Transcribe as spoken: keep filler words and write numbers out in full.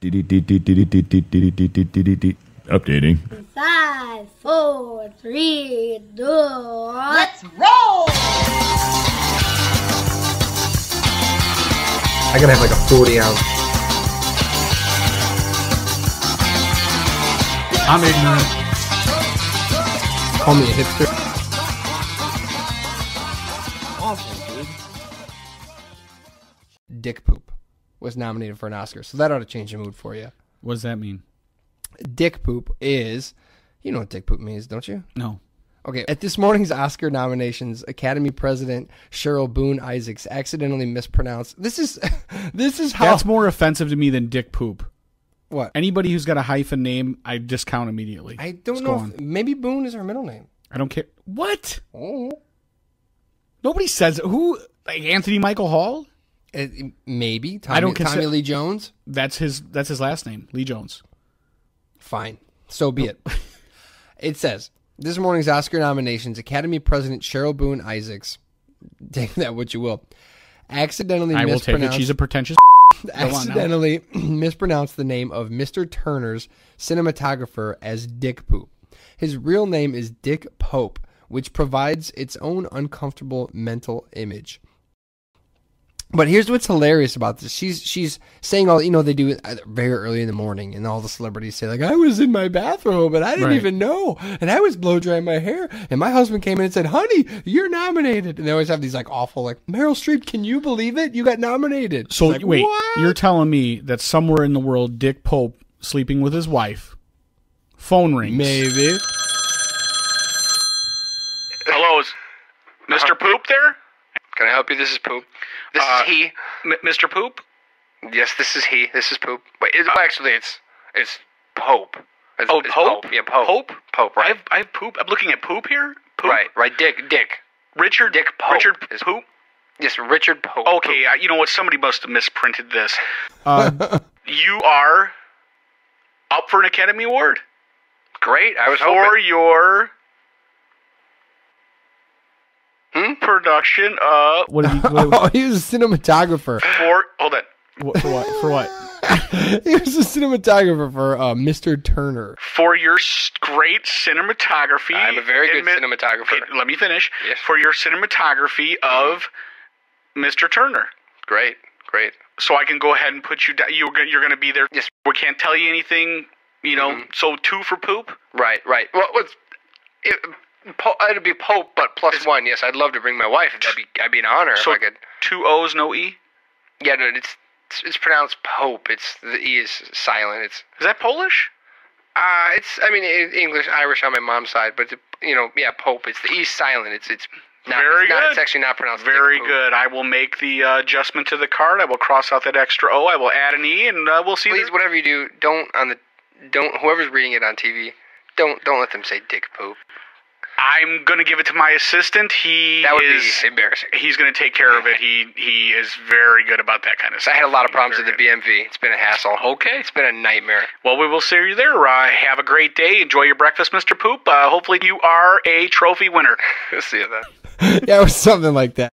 Updating. Five, four, three, two. Let's roll! I gotta have like a forty ounce. I'm ignorant. Call me a hipster. Awful, dude. Dick Pope was nominated for an Oscar, so that ought to change the mood for you. What does that mean? Dick Poop is, you know what Dick Poop means, don't you? No. Okay, at this morning's Oscar nominations, Academy President Cheryl Boone Isaacs accidentally mispronounced. This is, this is how. That's more offensive to me than Dick Poop. What? Anybody who's got a hyphen name, I discount immediately. I don't Let's know. If, maybe Boone is her middle name. I don't care. What? Oh. Nobody says who? Like Anthony Michael Hall? It, maybe Tommy, I don't Tommy Lee Jones. That's his. That's his last name, Lee Jones. Fine. So be it. It says, this morning's Oscar nominations, Academy President Cheryl Boone Isaacs, take that what you will, accidentally I mispronounced... I will take it. She's a pretentious... accidentally mispronounced the name of Mister Turner's cinematographer as Dick Poop. His real name is Dick Pope, which provides its own uncomfortable mental image. But here's what's hilarious about this. She's she's saying all, you know, they do it very early in the morning, and all the celebrities say, like, I was in my bathrobe, and I didn't right. even know, and I was blow-drying my hair, and my husband came in and said, honey, you're nominated. And they always have these, like, awful, like, Meryl Streep, can you believe it? You got nominated. So, like, wait, what? You're telling me that somewhere in the world, Dick Pope, sleeping with his wife, phone rings. Maybe. Hello, is Mister Poop there? Can I help you? This is Poop. This uh, is he. M Mister Poop? Yes, this is he. This is Poop. Wait, it, uh, actually, it's it's Pope. It's, oh, it's Pope? Pope? Yeah, Pope. Pope? Pope, right. I have, I have Poop. I'm looking at Poop here. Poop? Right, right. Dick, Dick. Richard Dick Pope. Richard is Poop? Yes, Richard Pope. Okay, Poop. Uh, you know what? Somebody must have misprinted this. Uh, you are up for an Academy Award. Great, I was for hoping. For your... Hmm? Production of... What did he, what, oh, he was a cinematographer. For... Hold on. What, for what? For what? He was a cinematographer for uh, Mister Turner. For your great cinematography... I'm a very good cinematographer. Okay, let me finish. Yes. For your cinematography of Mister Turner. Great. Great. So I can go ahead and put you down. You're going to be there. Yes. We can't tell you anything, you know, mm-hmm. So two for Poop? Right, right. Well, what's... It, Po it'd be Pope, but plus it's one. Yes, I'd love to bring my wife. That'd be, I'd be an honor so if I could. Two O's, no E. Yeah, no, it's it's pronounced Pope. It's the E is silent. It's is that Polish? Uh it's I mean it's English, Irish on my mom's side, but it's, you know, yeah, Pope. It's the E is silent. It's it's not, very it's, not, good. It's actually not pronounced. Very good. I will make the uh, adjustment to the card. I will cross out that extra O. I will add an E, and uh, we'll see. Please, whatever you do, don't on the don't whoever's reading it on T V, don't don't let them say Dick Pope. I'm gonna give it to my assistant. He that would is, be embarrassing. He's gonna take care of it. He he is very good about that kind of stuff. I had a lot of problems at the B M V. It's been a hassle. Okay, it's been a nightmare. Well, we will see you there. Uh, have a great day. Enjoy your breakfast, Mister Poop. Uh, hopefully, you are a trophy winner. We'll see you then. Yeah, it was something like that.